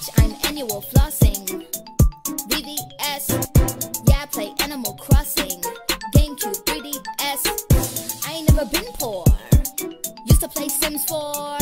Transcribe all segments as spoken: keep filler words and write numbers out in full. H, I'm annual flossing. V V S, yeah, I play Animal Crossing. GameCube, three D S, I ain't never been poor. Used to play Sims four.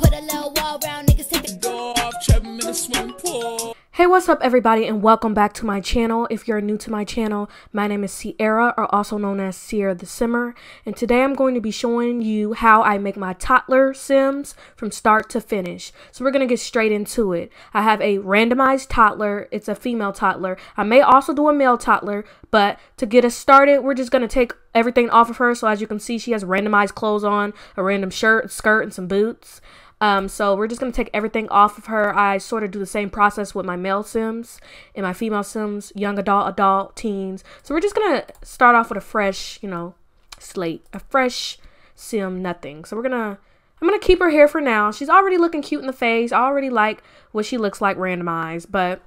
Put a little wall round, niggas take it off. Trapping in a swimming pool. Hey, what's up everybody, and welcome back to my channel. If you're new to my channel, my name is Sierra, or also known as Sierra the Simmer, and today I'm going to be showing you how I make my toddler Sims from start to finish. So we're going to get straight into it. I have a randomized toddler. It's a female toddler. I may also do a male toddler, but to get us started, we're just going to take everything off of her. So as you can see, she has randomized clothes on, a random shirt, skirt, and some boots. Um, so we're just going to take everything off of her. I sort of do the same process with my male Sims and my female Sims, young adult, adult, teens. So we're just going to start off with a fresh, you know, slate, a fresh Sim, nothing. So we're going to, I'm going to keep her hair for now. She's already looking cute in the face. I already like what she looks like randomized, but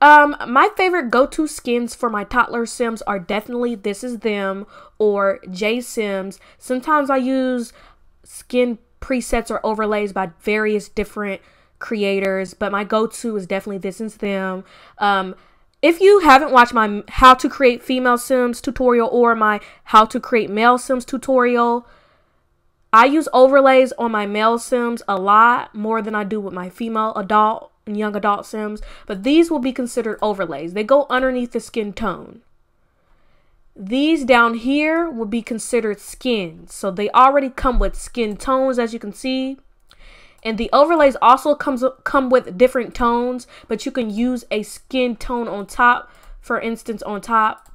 Um, my favorite go-to skins for my toddler Sims are definitely This Is Them or Jay Sims. Sometimes I use skin presets or overlays by various different creators, but my go-to is definitely This Is Them. Um, if you haven't watched my How to Create Female Sims tutorial or my How to Create Male Sims tutorial, I use overlays on my male Sims a lot more than I do with my female adult and young adult Sims, but these will be considered overlays. They go underneath the skin tone. These down here will be considered skins. So they already come with skin tones, as you can see. And the overlays also comes come with different tones, but you can use a skin tone on top. For instance, on top,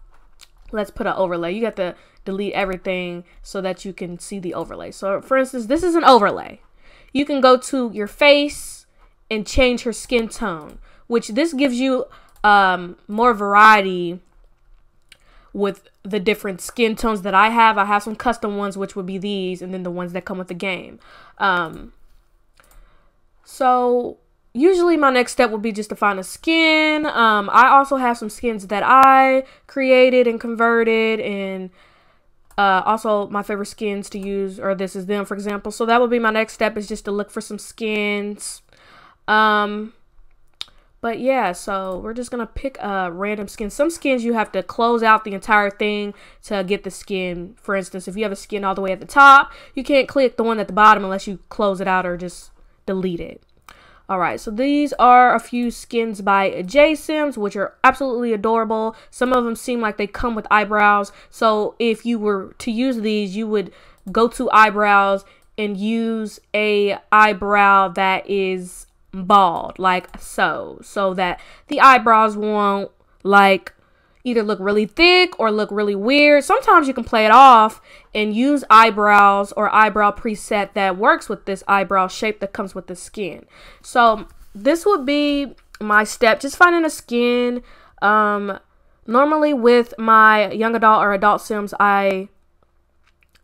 let's put an overlay. You got to delete everything so that you can see the overlay. So for instance, this is an overlay. You can go to your face and change her skin tone, which this gives you um, more variety with the different skin tones that I have. I have some custom ones, which would be these, and then the ones that come with the game. Um, so usually my next step would be just to find a skin. Um, I also have some skins that I created and converted, and uh, also my favorite skins to use, or This Is Them, for example. So that would be my next step, is just to look for some skins. Um, but yeah, so we're just going to pick a random skin. Some skins you have to close out the entire thing to get the skin. For instance, if you have a skin all the way at the top, you can't click the one at the bottom unless you close it out or just delete it. All right, so these are a few skins by Jay Sims, which are absolutely adorable. Some of them seem like they come with eyebrows. So if you were to use these, you would go to eyebrows and use a eyebrow that is bald, like so, so that the eyebrows won't like either look really thick or look really weird. Sometimes you can play it off and use eyebrows or eyebrow preset that works with this eyebrow shape that comes with the skin. So this would be my step, just finding a skin. Um, normally with my young adult or adult Sims, I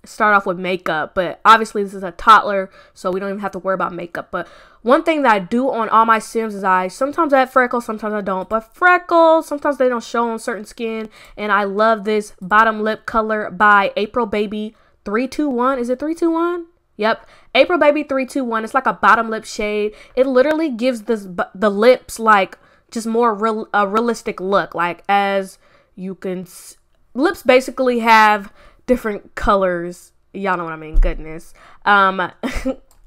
start off with makeup, but obviously this is a toddler, so we don't even have to worry about makeup. But one thing that I do on all my Sims is I sometimes I have freckles, sometimes I don't, but freckles sometimes they don't show on certain skin. And I love this bottom lip color by April Baby three two one. Is it three two one? Yep, April Baby three two one. It's like a bottom lip shade. It literally gives this the lips like just more real, a realistic look. Like as you can s lips basically have different colors, y'all know what I mean, goodness. Um,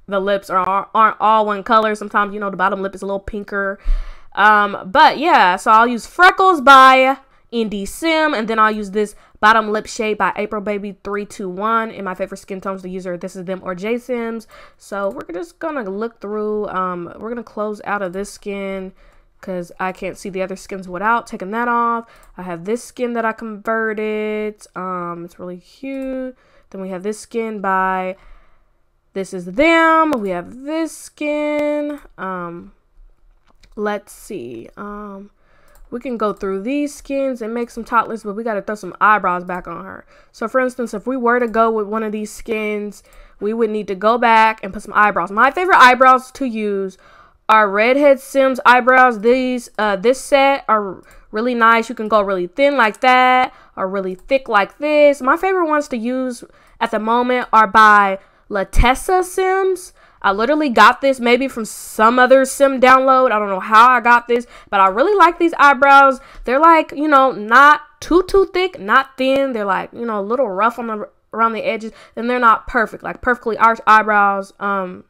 the lips are, aren't all one color. Sometimes, you know, the bottom lip is a little pinker. Um, but yeah, so I'll use Freckles by Indie Sim, and then I'll use this bottom lip shade by April Baby three two one, and my favorite skin tones to use are This Is Them or Jay Sims. So we're just gonna look through, um, we're gonna close out of this skin, because I can't see the other skins without taking that off. I have this skin that I converted. Um, it's really cute. Then we have this skin by This Is Them. We have this skin. Um, let's see. Um, we can go through these skins and make some toddlers, but we got to throw some eyebrows back on her. So, for instance, if we were to go with one of these skins, we would need to go back and put some eyebrows. My favorite eyebrows to use are Redhead Sims eyebrows. These, uh, this set are really nice. You can go really thin like that, or really thick like this. My favorite ones to use at the moment are by Lutessa Sims. I literally got this maybe from some other sim download. I don't know how I got this, but I really like these eyebrows. They're like, you know, not too, too thick, not thin. They're like, you know, a little rough on the, around the edges, and they're not perfect, like perfectly arched eyebrows. Um,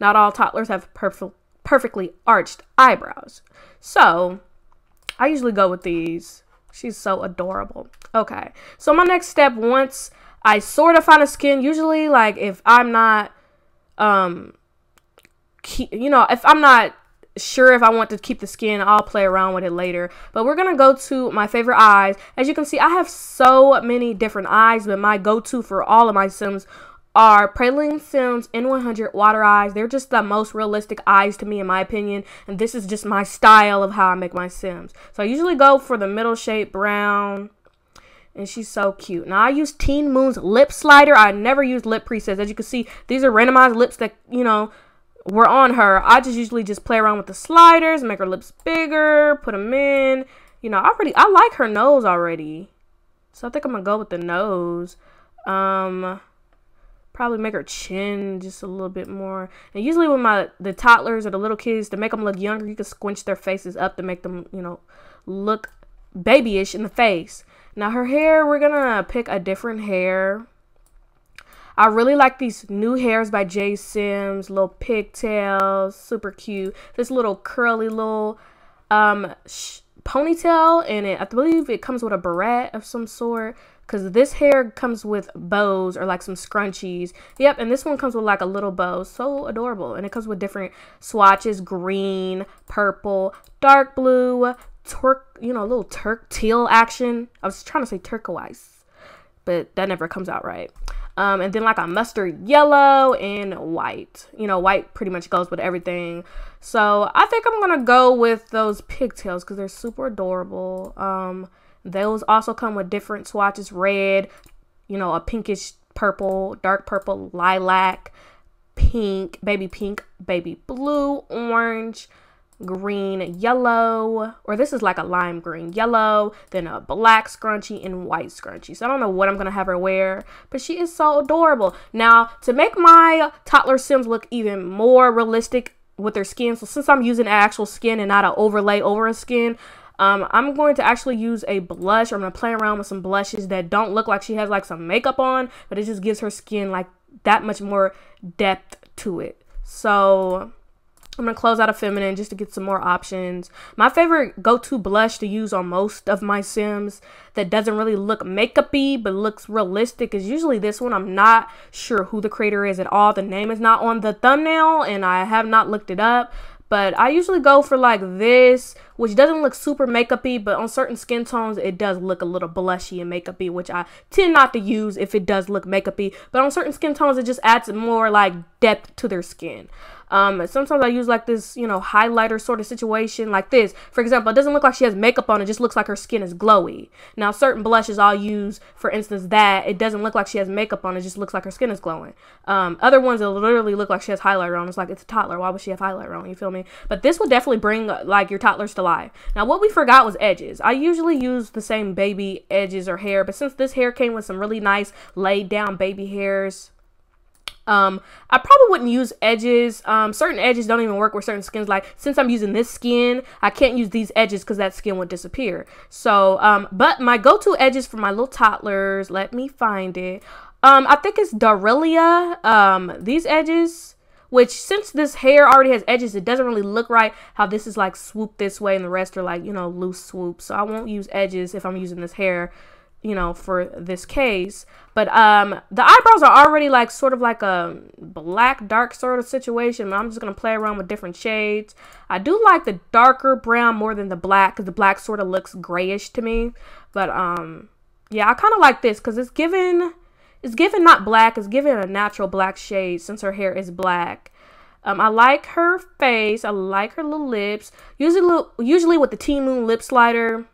not all toddlers have perfect, perfectly arched eyebrows. So I usually go with these. She's so adorable. Okay, so my next step, once I sort of find a skin, usually like if I'm not... Um, you know, if I'm not sure if I want to keep the skin, I'll play around with it later. But we're gonna go to my favorite eyes. As you can see, I have so many different eyes, but my go-to for all of my Sims are Praline Sims N one hundred water eyes. They're just the most realistic eyes to me, in my opinion, and this is just my style of how I make my Sims. So I usually go for the middle shape brown. And she's so cute. Now, I use Teen Moon's lip slider. I never use lip presets. As you can see, these are randomized lips that, you know, were on her. I just usually just play around with the sliders, make her lips bigger, put them in. You know, I already, I like her nose already. So I think I'm going to go with the nose. Um, probably make her chin just a little bit more. And usually with my, the toddlers or the little kids, to make them look younger, you can squinch their faces up to make them, you know, look babyish in the face. Now, her hair, we're gonna pick a different hair. I really like these new hairs by Jay Sims. Little pigtails, super cute. This little curly little um, sh ponytail, and it, I believe it comes with a barrette of some sort, because this hair comes with bows or like some scrunchies. Yep, and this one comes with like a little bow. So adorable. And it comes with different swatches, green, purple, dark blue, Turk, you know, a little Turk teal action. I was trying to say turquoise, but that never comes out right. Um, and then like a mustard yellow and white. You know, white pretty much goes with everything. So I think I'm gonna go with those pigtails because they're super adorable. Um, those also come with different swatches: red, you know, a pinkish purple, dark purple, lilac, pink, baby pink, baby blue, orange, green, yellow, or this is like a lime green, yellow, then a black scrunchie and white scrunchie. So I don't know what I'm gonna have her wear, but she is so adorable. Now, to make my toddler Sims look even more realistic with their skin, so since I'm using actual skin and not an overlay over a skin, um, I'm going to actually use a blush. Or I'm gonna play around with some blushes that don't look like she has like some makeup on, but it just gives her skin like that much more depth to it. So I'm going to close out a feminine just to get some more options. My favorite go-to blush to use on most of my Sims that doesn't really look makeup-y but looks realistic is usually this one. I'm not sure who the creator is at all. The name is not on the thumbnail, and I have not looked it up. But I usually go for like this, which doesn't look super makeup-y, but on certain skin tones, it does look a little blushy and makeup-y, which I tend not to use if it does look makeup-y. But on certain skin tones, it just adds more like depth to their skin. Um, sometimes I use like this, you know, highlighter sort of situation like this. For example, it doesn't look like she has makeup on. It just looks like her skin is glowy. Now, certain blushes I'll use, for instance, that it doesn't look like she has makeup on. It just looks like her skin is glowing. Um, other ones, it literally look like she has highlighter on. It's like, it's a toddler. Why would she have highlighter on? You feel me? But this will definitely bring like your toddlers to life. Now, what we forgot was edges. I usually use the same baby edges or hair, but since this hair came with some really nice laid down baby hairs, Um, I probably wouldn't use edges. Um, certain edges don't even work with certain skins. Like, since I'm using this skin, I can't use these edges because that skin would disappear. So, um, but my go-to edges for my little toddlers, let me find it. Um, I think it's Dorelia. Um, these edges, which since this hair already has edges, it doesn't really look right how this is like swooped this way and the rest are like, you know, loose swoops. So I won't use edges if I'm using this hair, you know, for this case. But um the eyebrows are already like sort of like a black dark sort of situation, but I'm just gonna play around with different shades. I do like the darker brown more than the black because the black sort of looks grayish to me. But um yeah, I kind of like this because it's given it's given not black, it's given a natural black shade since her hair is black. Um, I like her face, I like her little lips. Usually, usually with the Teen Moon lip slider,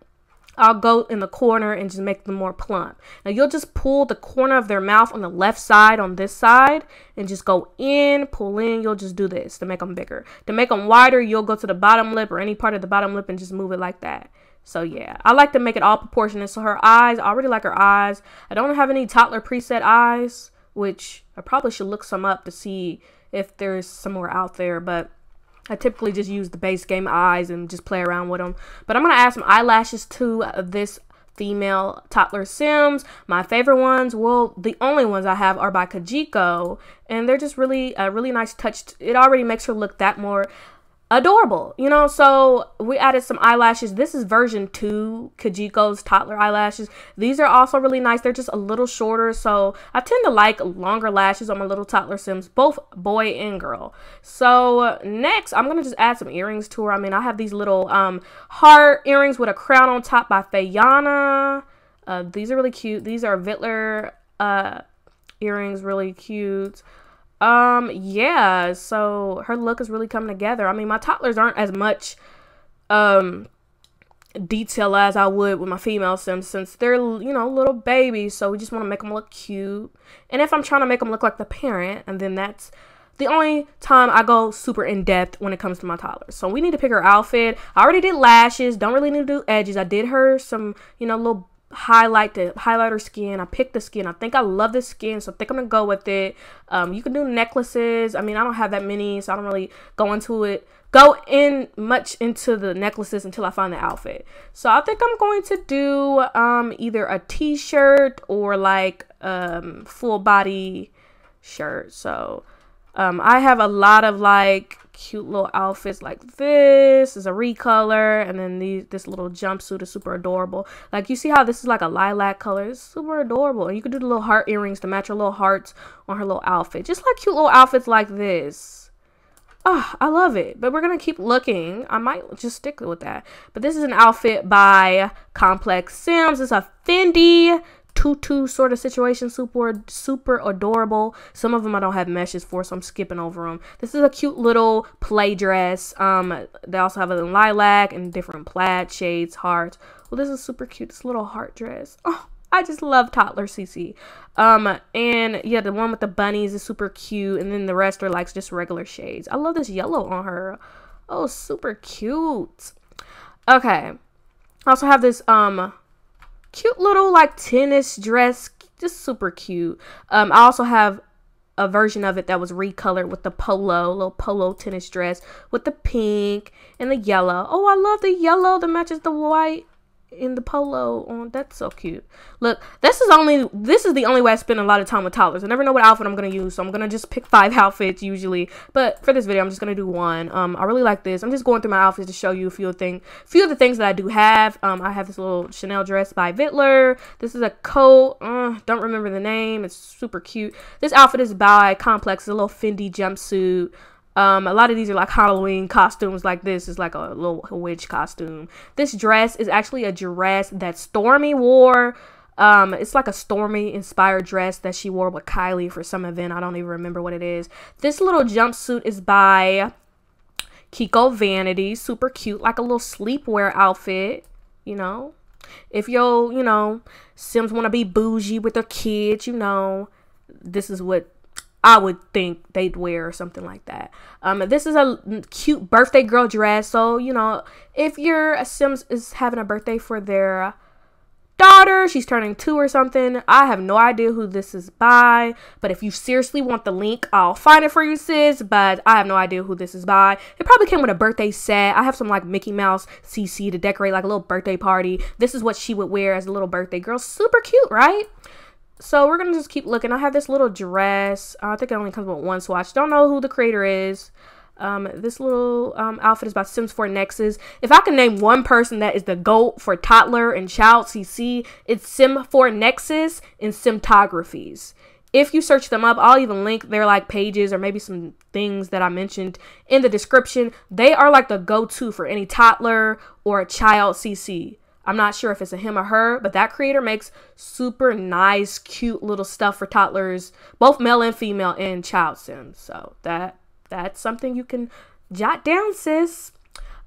I'll go in the corner and just make them more plump. Now, you'll just pull the corner of their mouth on the left side, on this side, and just go in, pull in. You'll just do this to make them bigger. To make them wider, you'll go to the bottom lip or any part of the bottom lip and just move it like that. So, yeah, I like to make it all proportionate. So, her eyes, I already like her eyes. I don't have any toddler preset eyes, which I probably should look some up to see if there's somewhere out there, but I typically just use the base game eyes and just play around with them. But I'm going to add some eyelashes to this female toddler Sims. My favorite ones, well, the only ones I have are by Kajiko, and they're just really a really nice touch. It already makes her look that more adorable, you know. So we added some eyelashes. This is version two Kajiko's toddler eyelashes. These are also really nice. They're just a little shorter, so I tend to like longer lashes on my little toddler Sims, both boy and girl. So next I'm gonna just add some earrings to her. I mean, I have these little um heart earrings with a crown on top by Fayana. Uh, these are really cute. These are Vittler uh earrings, really cute. Um, yeah, so her look is really coming together. I mean, my toddlers aren't as much, um, detail as I would with my female Sims, since they're, you know, little babies, so we just want to make them look cute. And if I'm trying to make them look like the parent, and then that's the only time I go super in-depth when it comes to my toddlers. So we need to pick her outfit. I already did lashes, don't really need to do edges. I did her some, you know, little highlight the highlight her skin. I picked the skin. I think I love this skin, so I think I'm gonna go with it. Um you can do necklaces. I mean, I don't have that many, so I don't really go into it go in much into the necklaces until I find the outfit. So I think I'm going to do um either a t-shirt or like um full body shirt. So um I have a lot of like cute little outfits like this. Is a recolor, and then these this little jumpsuit is super adorable. Like, you see how this is like a lilac color. It's super adorable, and you can do the little heart earrings to match her little hearts on her little outfit, just like cute little outfits like this. Oh, I love it. But we're gonna keep looking. I might just stick with that. But this is an outfit by Complex Sims. It's a Fendi tutu sort of situation, super super adorable. Some of them I don't have meshes for, so I'm skipping over them. This is a cute little play dress. Um they also have a lilac and different plaid shades, hearts. Well, this is super cute, this little heart dress. Oh, I just love toddler C C. Um and yeah, the one with the bunnies is super cute, and then the rest are like just regular shades. I love this yellow on her. Oh, super cute. Okay, I also have this um cute little like tennis dress, just super cute. um I also have a version of it that was recolored with the polo, little polo tennis dress with the pink and the yellow. Oh, I love the yellow that matches the white in the polo. Oh, that's so cute. Look, this is only this is the only way I spend a lot of time with toddlers. I never know what outfit I'm gonna use, so I'm gonna just pick five outfits usually, but for this video I'm just gonna do one. um I really like this. I'm just going through my outfits to show you a few thing few of the things that I do have. um I have this little Chanel dress by Vittler. This is a coat, uh, don't remember the name. It's super cute. This outfit is by Complex. It's a little Fendi jumpsuit. Um, a lot of these are like Halloween costumes. Like this is like a little witch costume. This dress is actually a dress that Stormy wore. Um, it's like a Stormy inspired dress that she wore with Kylie for some event. I don't even remember what it is. This little jumpsuit is by Kiko Vanity. Super cute, like a little sleepwear outfit, you know. If your, you know, Sims want to be bougie with their kids, you know, this is what I would think they'd wear, or something like that. Um, this is a cute birthday girl dress. So, you know, if your Sims is having a birthday for their daughter, she's turning two or something. I have no idea who this is by, but if you seriously want the link, I'll find it for you, sis. But I have no idea who this is by. It probably came with a birthday set. I have some like Mickey Mouse C C to decorate like a little birthday party. This is what she would wear as a little birthday girl. Super cute, right? So we're gonna just keep looking. I have this little dress. I think it only comes with one swatch. Don't know who the creator is. Um, this little um, outfit is by Sims four Nexus. If I can name one person that is the GOAT for toddler and child C C, it's Sims four Nexus and Simtographies. If you search them up, I'll even link their like pages or maybe some things that I mentioned in the description. They are like the go-to for any toddler or a child C C. I'm not sure if it's a him or her, but that creator makes super nice, cute little stuff for toddlers, both male and female, and child Sims. So that that's something you can jot down, sis.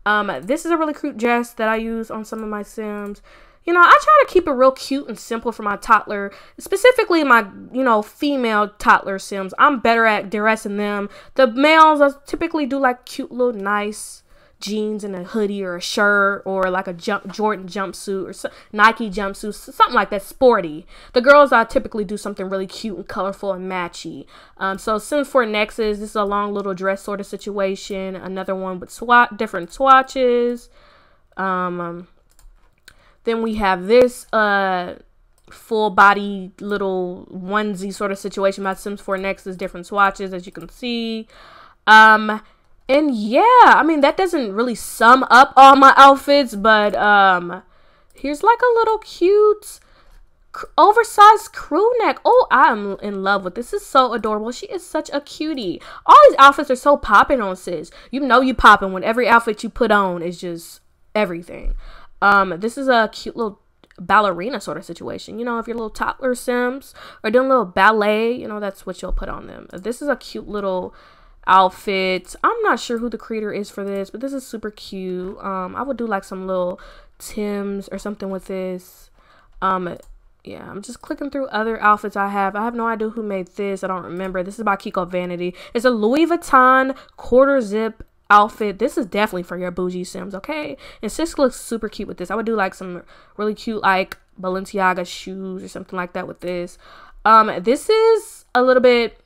Um, this is a really cute dress that I use on some of my Sims. You know, I try to keep it real cute and simple for my toddler, specifically my, you know, female toddler Sims. I'm better at dressing them. The males, I typically do like cute little nice jeans and a hoodie or a shirt or like a jump, Jordan jumpsuit or so, Nike jumpsuit, something like that, sporty. The girls, I typically do something really cute and colorful and matchy. Um, so Sims four Nexus, this is a long little dress sort of situation. Another one with swat different swatches. Um, then we have this uh, full body little onesie sort of situation by Sims four Nexus, different swatches as you can see. Um, and yeah, I mean, that doesn't really sum up all my outfits, but um, here's like a little cute oversized crew neck. Oh, I'm in love with this. This is so adorable. She is such a cutie. All these outfits are so popping on Sis. You know you popping when every outfit you put on is just everything. Um, this is a cute little ballerina sort of situation. You know, if you're little toddler Sims or doing a little ballet, you know, that's what you'll put on them. This is a cute little outfits. I'm not sure who the creator is for this, but this is super cute. Um, I would do like some little Tims or something with this. Um, yeah, I'm just clicking through other outfits I have. I have no idea who made this. I don't remember. This is by Kiko Vanity. It's a Louis Vuitton quarter zip outfit. This is definitely for your bougie Sims, okay? And Sis looks super cute with this. I would do like some really cute like Balenciaga shoes or something like that with this. Um, this is a little bit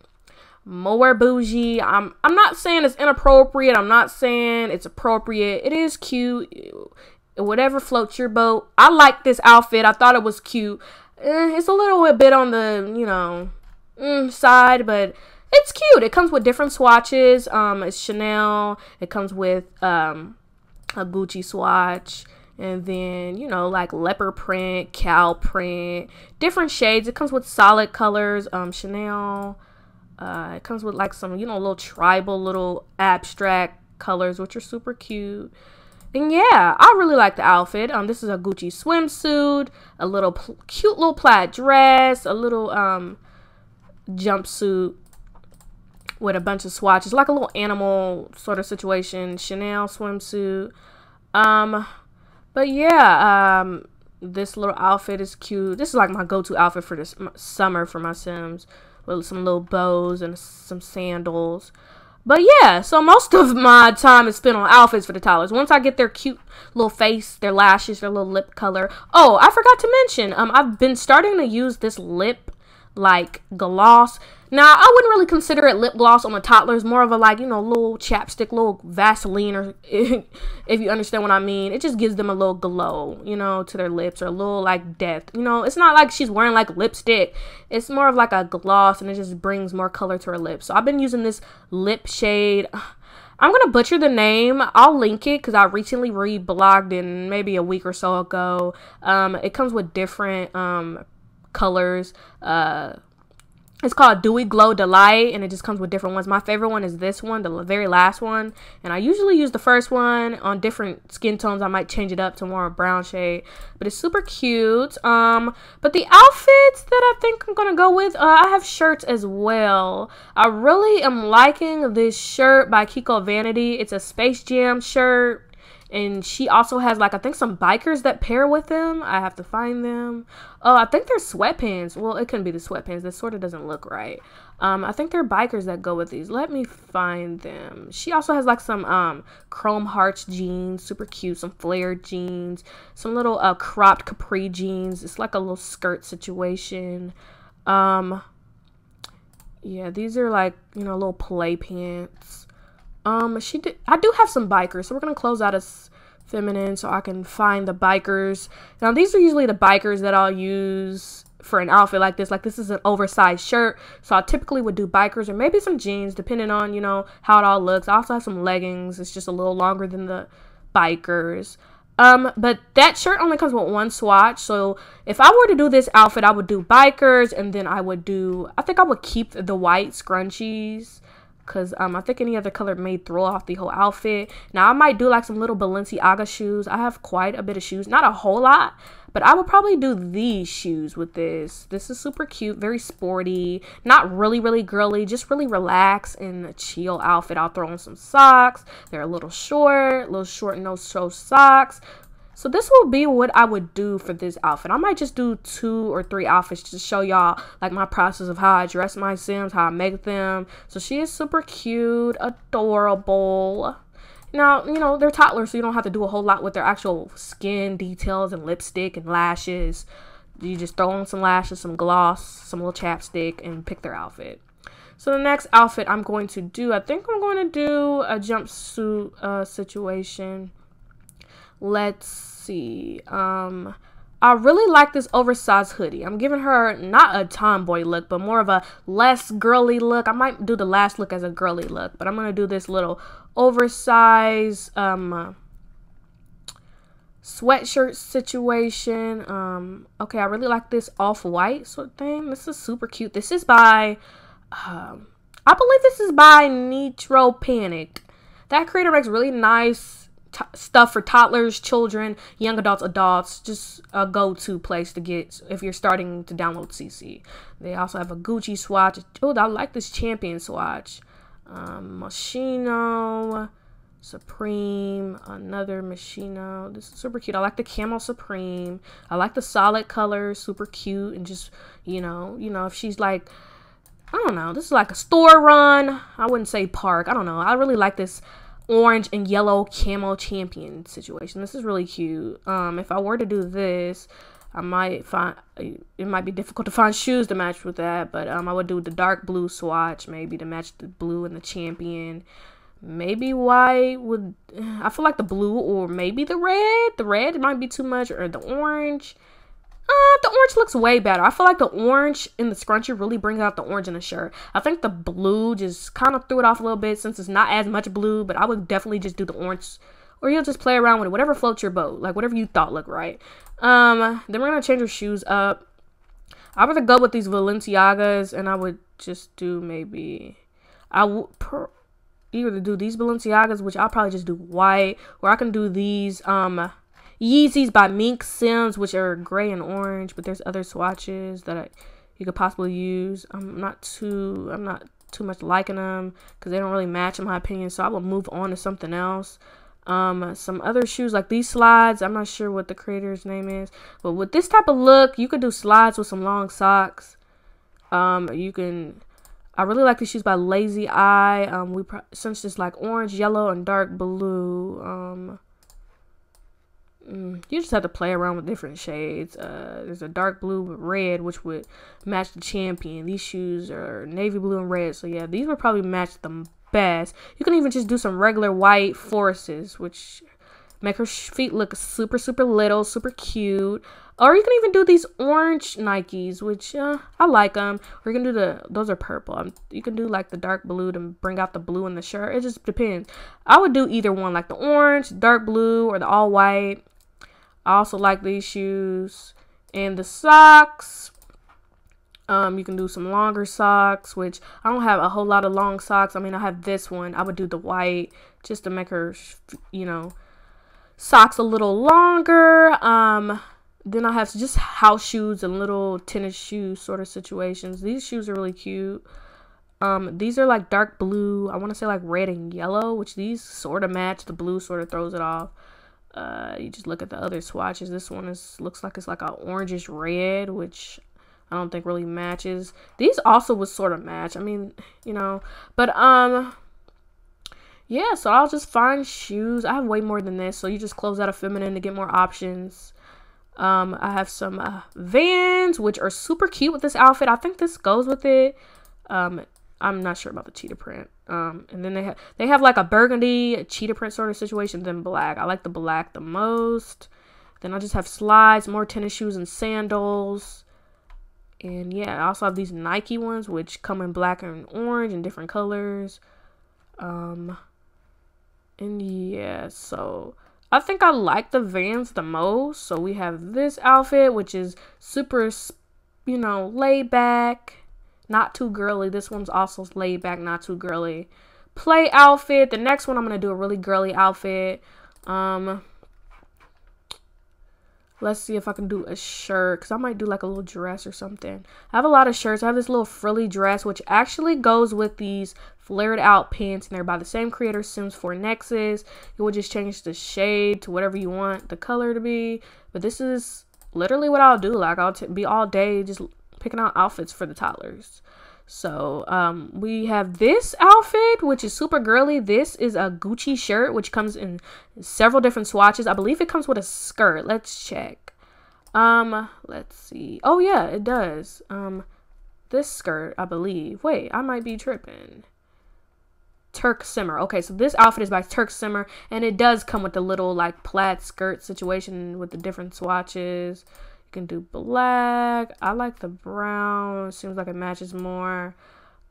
more bougie. I'm I'm not saying it's inappropriate. I'm not saying it's appropriate. It is cute. Whatever floats your boat. I like this outfit. I thought it was cute. Eh, it's a little bit on the, you know, mm, side, but it's cute. It comes with different swatches. Um, it's Chanel. It comes with um a Gucci swatch. And then, you know, like leopard print, cow print, different shades. It comes with solid colors. Um, Chanel. Uh, it comes with like some, you know, little tribal, little abstract colors, which are super cute. And yeah, I really like the outfit. Um, this is a Gucci swimsuit, a little cute little plaid dress, a little um jumpsuit with a bunch of swatches, like a little animal sort of situation. Chanel swimsuit. Um, but yeah, um, this little outfit is cute. This is like my go-to outfit for this summer for my Sims, with some little bows and some sandals. But yeah, so most of my time is spent on outfits for the toddlers. Once I get their cute little face, their lashes, their little lip color. Oh, I forgot to mention, um, I've been starting to use this lip, like, gloss. Now, I wouldn't really consider it lip gloss on the toddlers. More of a, like, you know, little chapstick, little Vaseline, or if you understand what I mean. It just gives them a little glow, you know, to their lips, or a little, like, depth. You know, it's not like she's wearing, like, lipstick. It's more of, like, a gloss, and it just brings more color to her lips. So, I've been using this lip shade. I'm going to butcher the name. I'll link it because I recently reblogged in maybe a week or so ago. Um, it comes with different um colors. Uh it's called Dewy Glow Delight, and it just comes with different ones. My favorite one is this one, the very last one, and I usually use the first one on different skin tones. I might change it up to more a brown shade, but it's super cute. Um but the outfits that I think I'm gonna go with, uh, I have shirts as well. I really am liking this shirt by Kiko Vanity. It's a Space Jam shirt, and she also has, like, I think some bikers that pair with them. I have to find them. Oh, I think they're sweatpants. Well, it couldn't be the sweatpants. This sort of doesn't look right. Um, I think they're bikers that go with these. Let me find them. She also has, like, some um, chrome hearts jeans. Super cute. Some flared jeans. Some little uh, cropped capri jeans. It's like a little skirt situation. Um, yeah, these are, like, you know, little play pants. Um, she did, I do have some bikers, so we're going to close out as feminine so I can find the bikers. Now, these are usually the bikers that I'll use for an outfit like this. Like, this is an oversized shirt, so I typically would do bikers or maybe some jeans, depending on, you know, how it all looks. I also have some leggings. It's just a little longer than the bikers. Um, but that shirt only comes with one swatch, so if I were to do this outfit, I would do bikers, and then I would do, I think I would keep the white scrunchies, because um, I think any other color may throw off the whole outfit. Now, I might do, like, some little Balenciaga shoes. I have quite a bit of shoes. Not a whole lot, but I would probably do these shoes with this. This is super cute, very sporty, not really, really girly, just really relaxed and a chill outfit. I'll throw on some socks. They're a little short, little short no-show socks. So this will be what I would do for this outfit. I might just do two or three outfits to show y'all, like, my process of how I dress my Sims, how I make them. So she is super cute, adorable. Now, you know, they're toddlers, so you don't have to do a whole lot with their actual skin details and lipstick and lashes. You just throw on some lashes, some gloss, some little chapstick, and pick their outfit. So the next outfit I'm going to do, I think I'm going to do a jumpsuit uh, situation. Let's see. Um, I really like this oversized hoodie. I'm giving her not a tomboy look, but more of a less girly look. I might do the last look as a girly look, but I'm going to do this little oversized um, sweatshirt situation. Um, okay, I really like this off-white sort of thing. This is super cute. This is by... Um, I believe this is by Nitro Panic. That creator makes really nice stuff for toddlers, children, young adults, adults. Just a go-to place to get if you're starting to download C C. They also have a Gucci swatch. Oh, I like this Champion swatch. Um, Moschino, Supreme, another Moschino. This is super cute. I like the Camel Supreme. I like the solid color, super cute, and just you know, you know, if she's like. I don't know. This is like a store run. I wouldn't say park. I don't know. I really like this orange and yellow camo Champion situation. This is really cute. Um, if I were to do this, I might find it might be difficult to find shoes to match with that. But um, I would do the dark blue swatch maybe to match the blue and the Champion. Maybe white would. I feel like the blue or maybe the red. The red might be too much, or the orange. Uh, the orange looks way better. I feel like the orange in the scrunchie really brings out the orange in the shirt. I think the blue just kind of threw it off a little bit since it's not as much blue, but I would definitely just do the orange, or you'll just play around with it, whatever floats your boat, like whatever you thought looked right. Um, then we're going to change her shoes up. I would go with these Balenciagas, and I would just do maybe, I would either do these Balenciagas, which I'll probably just do white, or I can do these, um... Yeezys by Mink Sims, which are gray and orange, but there's other swatches that I, you could possibly use. I'm not too, I'm not too much liking them because they don't really match in my opinion. So I will move on to something else. Um, some other shoes like these slides. I'm not sure what the creator's name is, but with this type of look, you could do slides with some long socks. Um, you can. I really like these shoes by Lazy Eye. Um, we pro since it's like orange, yellow, and dark blue. Um. You just have to play around with different shades. Uh, there's a dark blue with red, which would match the Champion. These shoes are navy blue and red, so yeah, these would probably match the best. You can even just do some regular white forces, which make her feet look super, super little, super cute. Or you can even do these orange Nikes, which uh, I like them. Or you can do the, those are purple. Um, you can do like the dark blue to bring out the blue in the shirt. It just depends. I would do either one, like the orange, dark blue, or the all white. I also like these shoes and the socks. Um, you can do some longer socks, which I don't have a whole lot of long socks. I mean, I have this one. I would do the white just to make her, you know, socks a little longer. Um, then I have just house shoes and little tennis shoes sort of situations. These shoes are really cute. Um, these are like dark blue. I want to say like red and yellow, which these sort of match. The blue sort of throws it off. Uh, you just look at the other swatches. This one is looks like it's like an orangish red, which I don't think really matches. These also would sort of match. I mean, you know, but um, yeah. So I'll just find shoes. I have way more than this, so you just close out a feminine to get more options. Um, I have some uh, Vans, which are super cute with this outfit. I think this goes with it. Um, I'm not sure about the cheetah print. Um, and then they have they have like a burgundy, a cheetah print sort of situation, then black. I like the black the most. Then I just have slides, more tennis shoes and sandals. And yeah, I also have these Nike ones, which come in black and orange and different colors. Um, and yeah, so I think I like the Vans the most. So we have this outfit, which is super, you know, laid back. Not too girly. This one's also laid back, not too girly. Play outfit. The next one, I'm going to do a really girly outfit. Um, let's see if I can do a shirt, because I might do like a little dress or something. I have a lot of shirts. I have this little frilly dress, which actually goes with these flared out pants, and they're by the same creator, Sims four Nexus. You will just change the shade to whatever you want the color to be. But this is literally what I'll do. Like, I'll t be all day just picking out outfits for the toddlers. So um, we have this outfit, which is super girly. This is a Gucci shirt, which comes in several different swatches. I believe it comes with a skirt. Let's check. Um, let's see. Oh, yeah, it does. Um, this skirt, I believe. Wait, I might be tripping. Turk Simmer. Okay, so this outfit is by Turk Simmer, and it does come with the little like plaid skirt situation with the different swatches. You can do black. I like the brown. Seems like it matches more.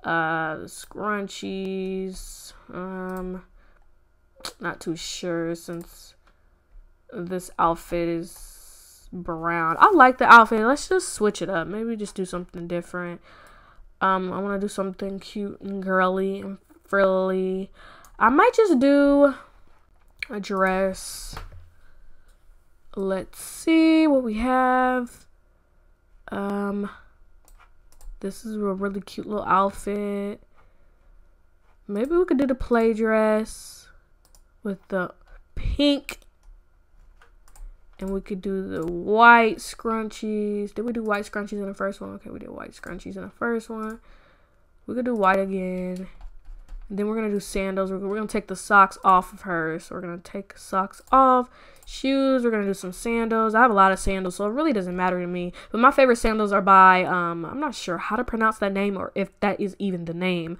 Uh, scrunchies. Um, not too sure since this outfit is brown. I like the outfit. Let's just switch it up. Maybe just do something different. Um, I want to do something cute and girly and frilly. I might just do a dress. Let's see what we have. Um, this is a really cute little outfit. Maybe we could do the play dress with the pink, and we could do the white scrunchies. Did we do white scrunchies in the first one? Okay, we did white scrunchies in the first one. We could do white again. Then we're going to do sandals. We're going to take the socks off of her. So we're going to take socks off. Shoes. We're going to do some sandals. I have a lot of sandals, so it really doesn't matter to me. But my favorite sandals are by, um, I'm not sure how to pronounce that name or if that is even the name.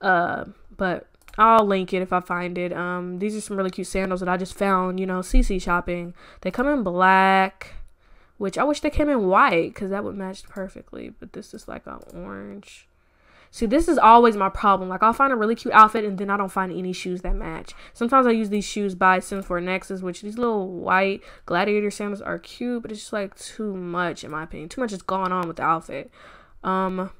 Uh, but I'll link it if I find it. Um, these are some really cute sandals that I just found, you know, C C shopping. They come in black, which I wish they came in white because that would match perfectly. But this is like an orange. See, this is always my problem. Like, I'll find a really cute outfit, and then I don't find any shoes that match. Sometimes I use these shoes by Sims four Nexus, which these little white gladiator sandals are cute, but it's just, like, too much, in my opinion. Too much is going on with the outfit. Um,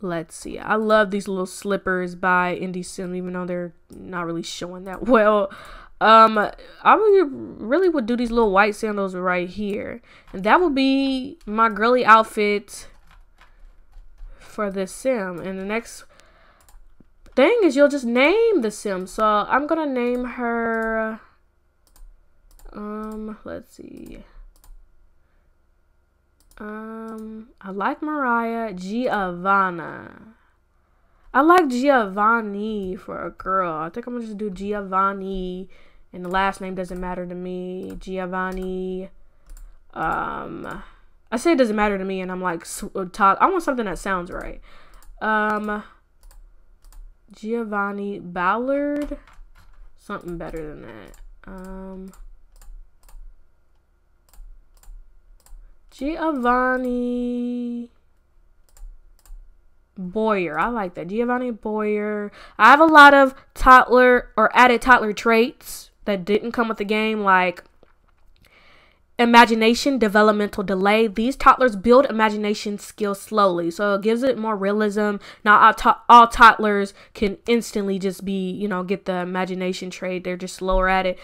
let's see. I love these little slippers by Indie Sim, even though they're not really showing that well. Um, I really, really would do these little white sandals right here. And that would be my girly outfit for this sim. And the next thing is you'll just name the sim. So I'm gonna name her, um let's see, um I like Mariah. Giovanna. I like Giovanni for a girl. I think I'm gonna just do Giovanni, and the last name doesn't matter to me. Giovanni. um I say it doesn't matter to me, and I'm like, I want something that sounds right. Um, Giovanni Ballard, something better than that. Um, Giovanni Boyer, I like that. Giovanni Boyer. I have a lot of toddler or added toddler traits that didn't come with the game, like imagination, developmental delay. These toddlers build imagination skills slowly, so it gives it more realism. Now all, to all toddlers can instantly just be, you know, get the imagination trait. They're just slower at it.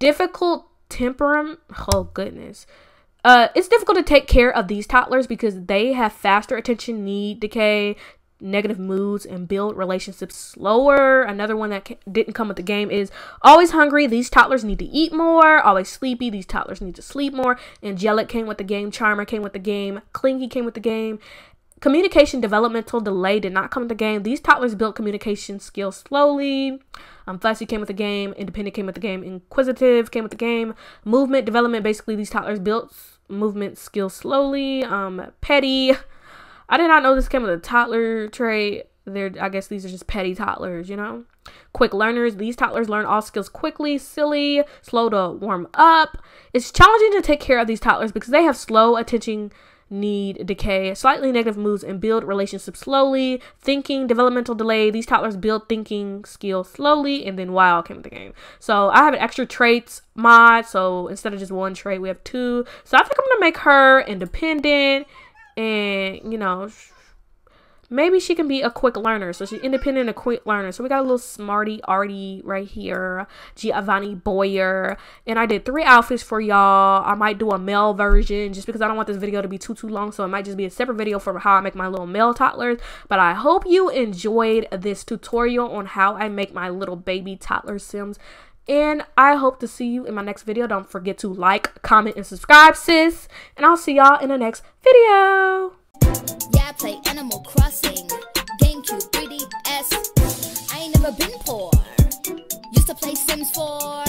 Difficult temperament. Oh goodness. Uh, it's difficult to take care of these toddlers because they have faster attention, need decay, negative moods, and build relationships slower. Another one that didn't come with the game is always hungry. These toddlers need to eat more. Always sleepy. These toddlers need to sleep more. Angelic came with the game. Charmer came with the game. Clingy came with the game. Communication developmental delay did not come with the game. These toddlers built communication skills slowly. Um, fussy came with the game. Independent came with the game. Inquisitive came with the game. Movement development, basically these toddlers built movement skills slowly. Um, petty. I did not know this came with a toddler trait. They're, I guess these are just petty toddlers, you know? Quick learners. These toddlers learn all skills quickly. Silly. Slow to warm up. It's challenging to take care of these toddlers because they have slow attention, need, decay, slightly negative moods, and build relationships slowly. Thinking, developmental delay. These toddlers build thinking skills slowly. And then wow came with the game. So I have an extra traits mod. So instead of just one trait, we have two. So I think I'm going to make her independent. And, you know, maybe she can be a quick learner. So she's independent, a quick learner. So we got a little smarty arty right here. Giovanni Boyer. And I did three outfits for y'all. I might do a male version just because I don't want this video to be too, too long. So it might just be a separate video for how I make my little male toddlers. But I hope you enjoyed this tutorial on how I make my little baby toddler Sims. And I hope to see you in my next video. Don't forget to like, comment, and subscribe, sis. And I'll see y'all in the next video. Yeah, I play Animal Crossing, GameCube, three D S. I ain't never been poor. Used to play Sims four.